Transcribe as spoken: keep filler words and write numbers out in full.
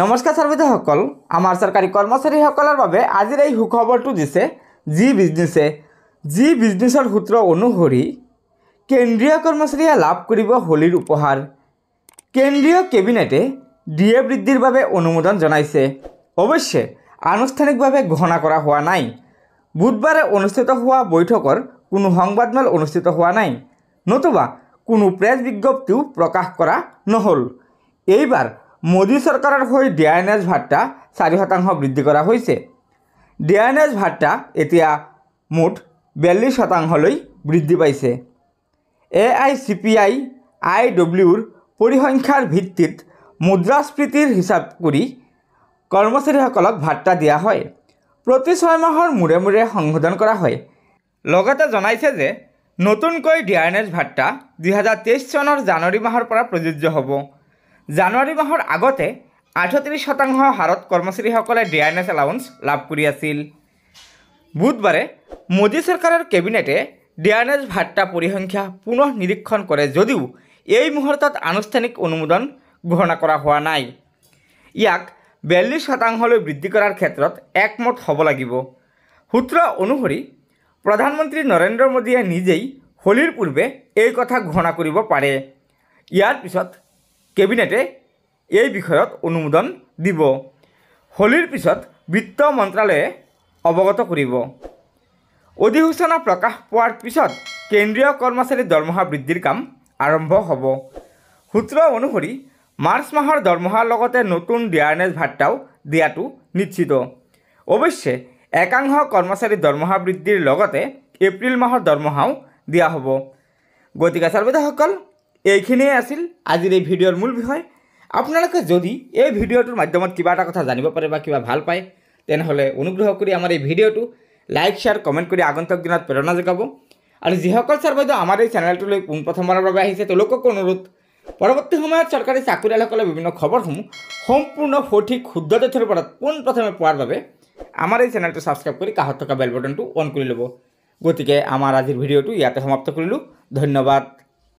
नमस्कार सर्वदाসকল आमार सरकारी कर्मचारीসকলৰ বাবে আজিৰ এই সুখবৰটো দিছে জি বিজনেছে জি বিজনেছৰ সূত্ৰ অনুসৰি কেন্দ্ৰীয় কৰ্মচাৰীয়ে লাভ কৰিব হোলীৰ উপহাৰ। কেন্দ্ৰীয় কেবিনেটে ডিএ বৃদ্ধিৰ বাবে অনুমোদন জনাইছে। অৱশ্যে আনুষ্ঠানিকভাৱে ঘোষণা কৰা হোৱা নাই। বুধবাৰে অনুষ্ঠিত হোৱা বৈঠকৰ কোনো সংবাদমেল অনুষ্ঠিত হোৱা নাই নতুবা কোনো প্ৰেছ বিজ্ঞপ্তিও প্ৰকাশ কৰা নহল। এইবাৰ मोदी सरकार डियारनेस भात्ता चारि शतांश बृद्धि करा होइसे। डियारनेस भात्ता एतिया मुठ बयाल्लिस शतांशलै बृद्धि पाइसे। ए आई सी पी आई आई डब्लिउर परिसंख्यार भित्तित मुद्रास्फीतिर हिसाब करी कर्मचारीসকলক भात्ता दिया हय। प्रति छय माहर मूरे मूरे संशोधन करा हय। लगते जनाइसे जे नतुनकै डियारनेस भात्ता दुई हजार तेइस सনৰ জানুৱাৰী মাহৰ পৰা প্ৰযোজ্য হ'ব। জানুৱাৰী মাহৰ আগতে আঠত্ৰিশ শতাংশ হাৰত কৰ্মচাৰীসকলে ডিয়াৰনেছ এলাউন্স লাভ কৰি আছিল। বুধবাৰে মোদী চৰকাৰৰ কেবিনেটে ডিয়াৰনেছ ভাত্তা পৰিসংখ্যা পুনৰ নিৰীক্ষণ কৰে যদিও এই মুহূৰ্তত আনুষ্ঠানিক অনুমোদন ঘোষণা কৰা হোৱা নাই। ইয়াক বিয়াল্লিশ শতাংশলৈ বৃদ্ধি কৰাৰ ক্ষেত্ৰত একমত হ'ব লাগিব। সূত্ৰ অনুসৰি প্ৰধানমন্ত্ৰী নৰেন্দ্ৰ মোদীয়ে নিজেই হোলীৰ পূৰ্বে এই কথা ঘোষণা কৰিব পাৰে। ইয়াৰ পিছত কেবিনেটে এই বিষয়ত অনুমোদন দিব। হোলীৰ পিছত বিত্ত মন্ত্ৰালয়ে অৱগত কৰিব। অধিসূচনা প্ৰকাশ পোৱাৰ পিছত কেন্দ্ৰীয় কৰ্মচাৰী দৰমহা বৃদ্ধিৰ কাম আৰম্ভ হ'ব। সূত্ৰ অনুসৰি মাৰ্চ মাহৰ দৰমহাৰ লগতে নতুন ডিয়াৰনেছ ভাত্তাও দিয়াটো নিশ্চিত। অৱশ্যে একাংশ কৰ্মচাৰী দৰমহা বৃদ্ধিৰ লগতে এপ্ৰিল মাহৰ দৰমহাও দিয়া হ'ব। গতিকে সৰ্বদাসকল এইখিনিয়ে আছিল আজিৰ এই ভিডিঅ'ৰ মূল বিষয়। আপোনালোকে যদি এই ভিডিঅ'টোৰ মাধ্যমত কিবা এটা কথা জানিব পাৰে বা কিবা ভাল পায় তেনেহ'লে অনুগ্ৰহ কৰি আমাৰ এই ভিডিঅ'টো লাইক শ্বেয়াৰ কমেণ্ট কৰি আগন্তুক দিনত প্ৰেৰণা জগাব। আৰু যিসকল সৰ্বদা আমাৰ এই চেনেলটোলৈ পোনপ্ৰথমবাৰৰ বাবে আহিছে তেওঁলোকক অনুৰোধ, পৰৱৰ্তী সময়ত চৰকাৰী চাকৰিয়ালসকলৰ বিভিন্ন খবৰসমূহ সম্পূৰ্ণ সঠিক শুদ্ধ তথ্যৰ ওপৰত পোনপ্ৰথমে পোৱাৰ বাবে আমাৰ এই চেনেলটো ছাবস্ক্ৰাইব কৰি কাষত থকা বেল বটনটো অন কৰি ল'ব। গতিকে আমাৰ আজিৰ ভিডিঅ'টো ইয়াতে সমাপ্ত কৰিলোঁ। ধন্যবাদ।